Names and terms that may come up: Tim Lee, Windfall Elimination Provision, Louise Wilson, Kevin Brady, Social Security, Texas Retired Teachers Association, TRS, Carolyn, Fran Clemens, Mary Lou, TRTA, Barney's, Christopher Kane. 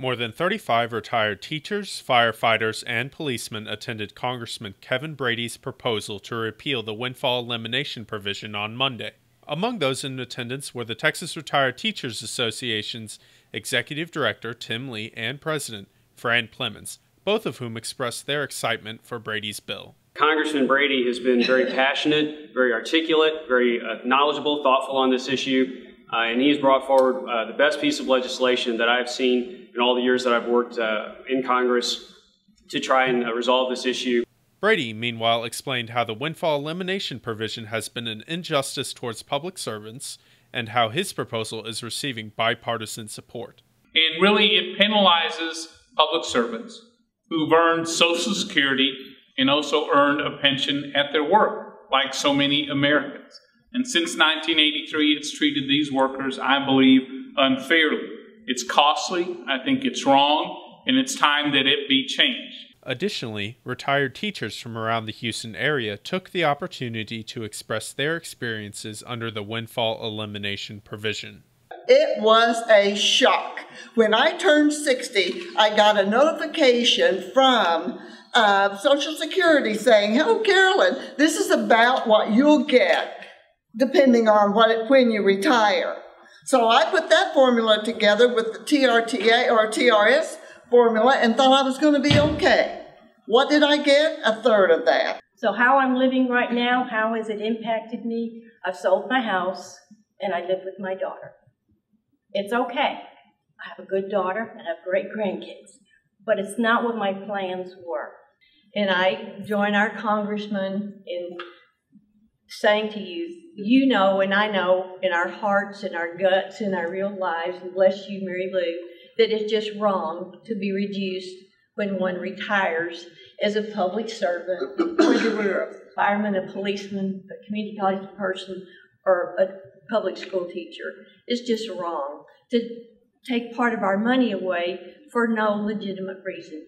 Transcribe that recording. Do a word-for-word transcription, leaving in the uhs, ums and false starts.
More than thirty-five retired teachers, firefighters, and policemen attended Congressman Kevin Brady's proposal to repeal the Windfall Elimination Provision on Monday. Among those in attendance were the Texas Retired Teachers Association's Executive Director Tim Lee and President Fran Clemens, both of whom expressed their excitement for Brady's bill. Congressman Brady has been very passionate, very articulate, very knowledgeable, thoughtful on this issue. Uh, and he has brought forward uh, the best piece of legislation that I've seen in all the years that I've worked uh, in Congress to try and uh, resolve this issue. Brady, meanwhile, explained how the windfall elimination provision has been an injustice towards public servants and how his proposal is receiving bipartisan support. And really, it penalizes public servants who've earned Social Security and also earned a pension at their work, like so many Americans. And since nineteen eighty-three, it's treated these workers, I believe, unfairly. It's costly, I think it's wrong, and it's time that it be changed. Additionally, retired teachers from around the Houston area took the opportunity to express their experiences under the windfall elimination provision. It was a shock. When I turned sixty, I got a notification from uh, Social Security saying, "Hello, Carolyn, this is about what you'll get depending on what it, when you retire." So I put that formula together with the T R T A or T R S formula and thought I was going to be okay. What did I get? A third of that. So how I'm living right now, how has it impacted me? I've sold my house and I live with my daughter. It's okay. I have a good daughter and I have great grandkids, but it's not what my plans were. And I join our congressman in saying to you, you know, and I know in our hearts, in our guts, in our real lives, and bless you, Mary Lou, that it's just wrong to be reduced when one retires as a public servant, whether we're a fireman, a policeman, a community college person, or a public school teacher. It's just wrong to take part of our money away for no legitimate reason.